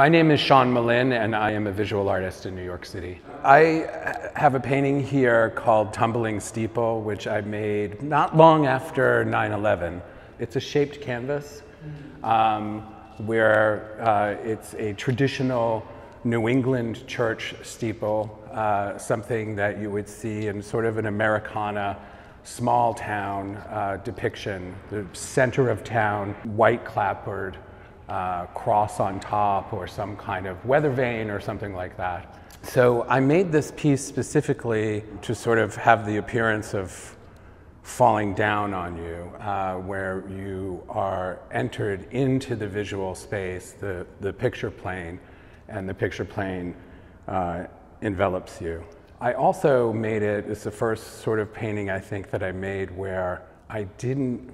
My name is Sean Malin, and I am a visual artist in New York City. I have a painting here called Tumbling Steeple, which I made not long after 9/11. It's a shaped canvas where it's a traditional New England church steeple, something that you would see in sort of an Americana small town depiction. The center of town, white clapboard, cross on top, or some kind of weather vane or something like that. So I made this piece specifically to sort of have the appearance of falling down on you, where you are entered into the visual space, the picture plane, and the picture plane envelops you. I also made it, it's the first sort of painting I think that I made where I didn't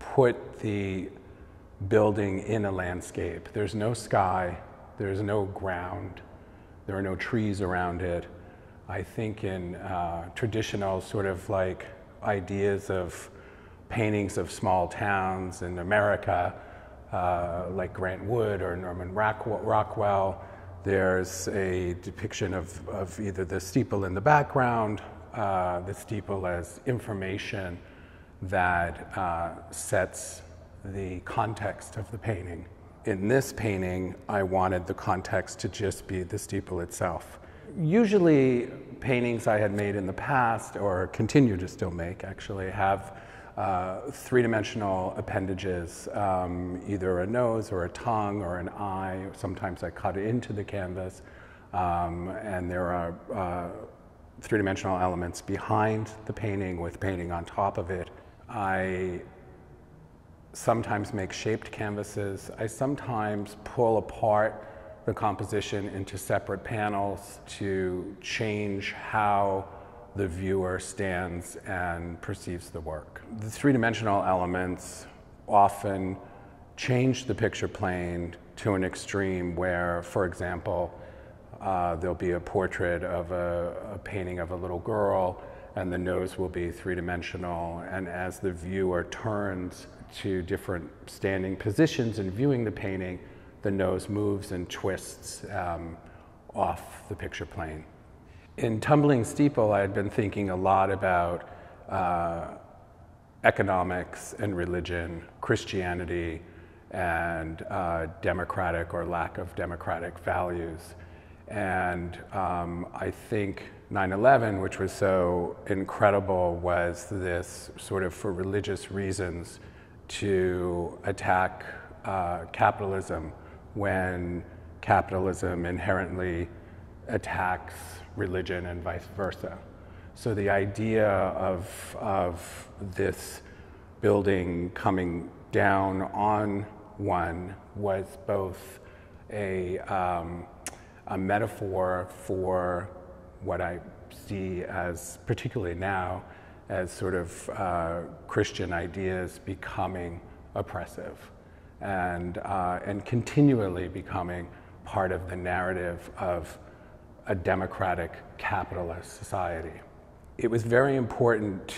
put the building in a landscape. There's no sky, there's no ground, there are no trees around it. I think in traditional sort of like ideas of paintings of small towns in America, like Grant Wood or Norman Rockwell, there's a depiction of either the steeple in the background, the steeple as information that sets the context of the painting. In this painting, I wanted the context to just be the steeple itself. Usually paintings I had made in the past, or continue to still make actually, have three-dimensional appendages, either a nose or a tongue or an eye. Sometimes I cut into the canvas, and there are three-dimensional elements behind the painting with painting on top of it. I sometimes make shaped canvases. I sometimes pull apart the composition into separate panels to change how the viewer stands and perceives the work. The three-dimensional elements often change the picture plane to an extreme where, for example, there'll be a portrait of a painting of a little girl, and the nose will be three-dimensional, and as the viewer turns to different standing positions and viewing the painting, the nose moves and twists off the picture plane. In Tumbling Steeple, I had been thinking a lot about economics and religion, Christianity, and democratic or lack of democratic values. And I think 9/11, which was so incredible, was this sort of, for religious reasons, to attack capitalism, when capitalism inherently attacks religion and vice versa. So the idea of this building coming down on one was both a metaphor for what I see as, particularly now, as sort of Christian ideas becoming oppressive and continually becoming part of the narrative of a democratic capitalist society. It was very important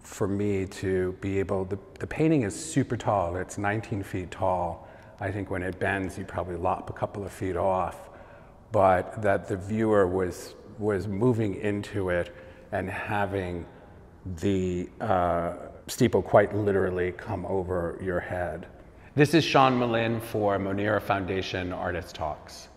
for me to be able, the painting is super tall, it's 19 feet tall. I think when it bends, you probably lop a couple of feet off, but that the viewer was moving into it and having the steeple quite literally come over your head. This is Sean Malin for Monira Foundation Artist Talks.